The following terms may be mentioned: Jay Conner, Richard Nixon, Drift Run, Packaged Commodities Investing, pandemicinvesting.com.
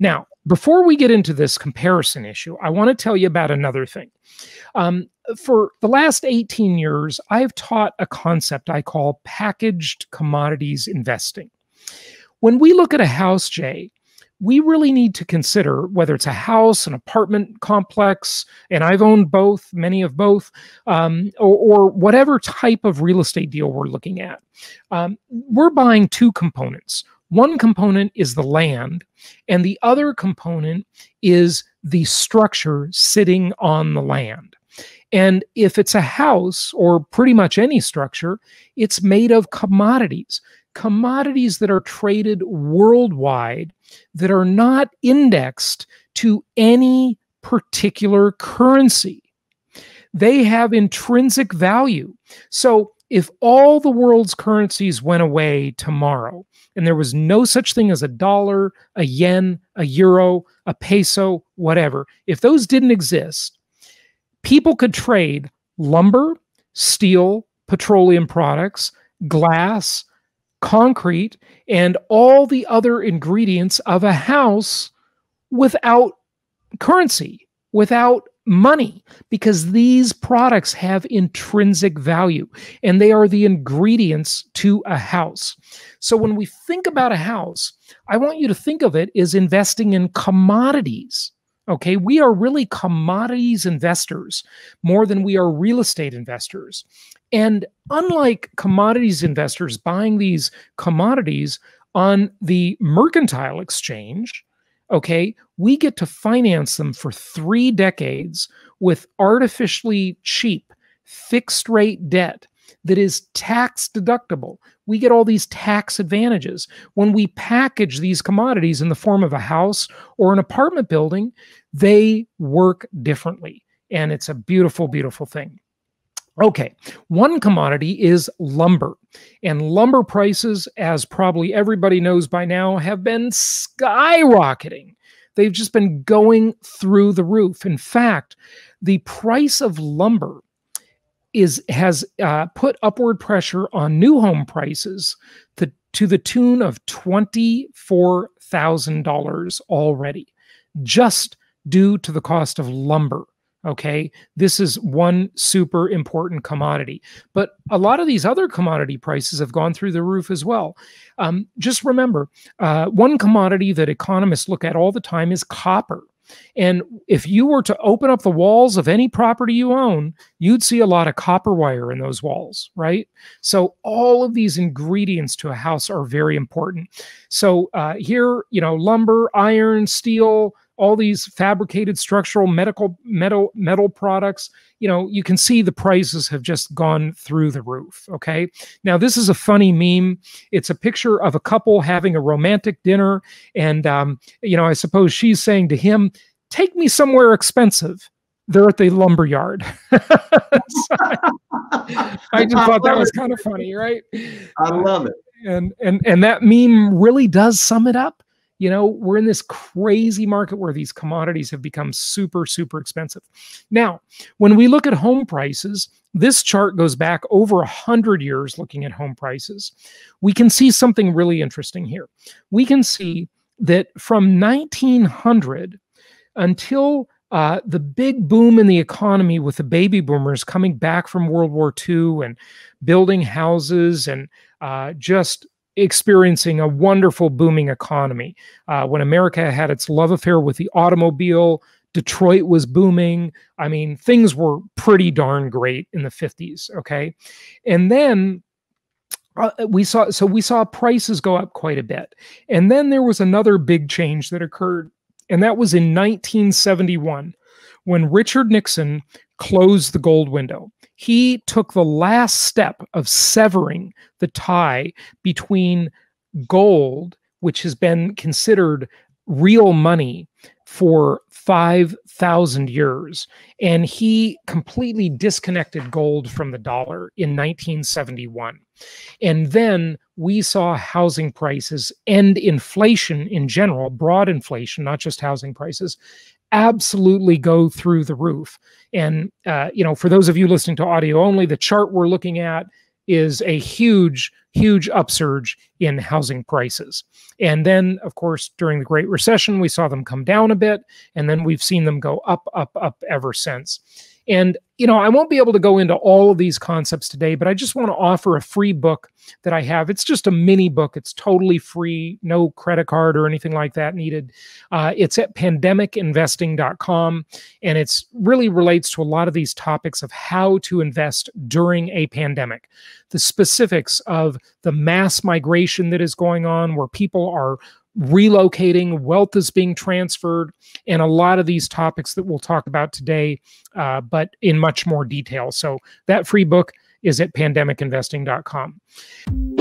Now, before we get into this comparison issue, I want to tell you about another thing. For the last 18 years, I've taught a concept I call packaged commodities investing. When we look at a house, Jay, we really need to consider whether it's a house, an apartment complex, and I've owned both, many of both, or whatever type of real estate deal we're looking at. We're buying two components. One component is the land, and the other component is the structure sitting on the land. And if it's a house or pretty much any structure, it's made of commodities. Commodities that are traded worldwide that are not indexed to any particular currency. They have intrinsic value. So if all the world's currencies went away tomorrow and there was no such thing as a dollar, a yen, a euro, a peso, whatever, if those didn't exist, people could trade lumber, steel, petroleum products, glass, concrete, and all the other ingredients of a house without currency, without money, because these products have intrinsic value and they are the ingredients to a house. So when we think about a house, I want you to think of it as investing in commodities. Okay, we are really commodities investors more than we are real estate investors. And unlike commodities investors buying these commodities on the mercantile exchange, okay, we get to finance them for 3 decades with artificially cheap fixed rate debt that is tax deductible. We get all these tax advantages. When we package these commodities in the form of a house or an apartment building, they work differently. And it's a beautiful, beautiful thing. Okay, one commodity is lumber. And lumber prices, as probably everybody knows by now, have been skyrocketing. They've just been going through the roof. In fact, the price of lumber has put upward pressure on new home prices to the tune of $24,000 already, just due to the cost of lumber. Okay, this is one super important commodity, but a lot of these other commodity prices have gone through the roof as well. Just remember, one commodity that economists look at all the time is copper. And if you were to open up the walls of any property you own, you'd see a lot of copper wire in those walls, right? So all of these ingredients to a house are very important. So here, you know, lumber, iron, steel, all these fabricated structural metal products, you know, you can see the prices have just gone through the roof, okay? Now, this is a funny meme. It's a picture of a couple having a romantic dinner, and, you know, I suppose she's saying to him, "Take me somewhere expensive." They're at the lumber yard. I just thought that was kind of funny, right? I love it. And that meme really does sum it up. You know, we're in this crazy market where these commodities have become super, super expensive. Now, when we look at home prices, this chart goes back over 100 years looking at home prices. We can see something really interesting here. We can see that from 1900 until the big boom in the economy with the baby boomers coming back from World War II and building houses and just experiencing a wonderful booming economy. When America had its love affair with the automobile, Detroit was booming. I mean, things were pretty darn great in the 50s, okay? And then we saw prices go up quite a bit. And then there was another big change that occurred, and that was in 1971 when Richard Nixon closed the gold window. He took the last step of severing the tie between gold, which has been considered real money for 5,000 years, and he completely disconnected gold from the dollar in 1971. And then we saw housing prices and inflation in general, broad inflation, not just housing prices, absolutely go through the roof. And, you know, for those of you listening to audio only, the chart we're looking at is a huge, huge upsurge in housing prices. And then, of course, during the Great Recession, we saw them come down a bit, and then we've seen them go up, up, up ever since. And, you know, I won't be able to go into all of these concepts today, but I just want to offer a free book that I have. It's just a mini book. It's totally free, no credit card or anything like that needed. It's at pandemicinvesting.com, and it's really relates to a lot of these topics of how to invest during a pandemic, the specifics of the mass migration that is going on where people are relocating, wealth is being transferred, and a lot of these topics that we'll talk about today, but in much more detail. So that free book is at pandemicinvesting.com.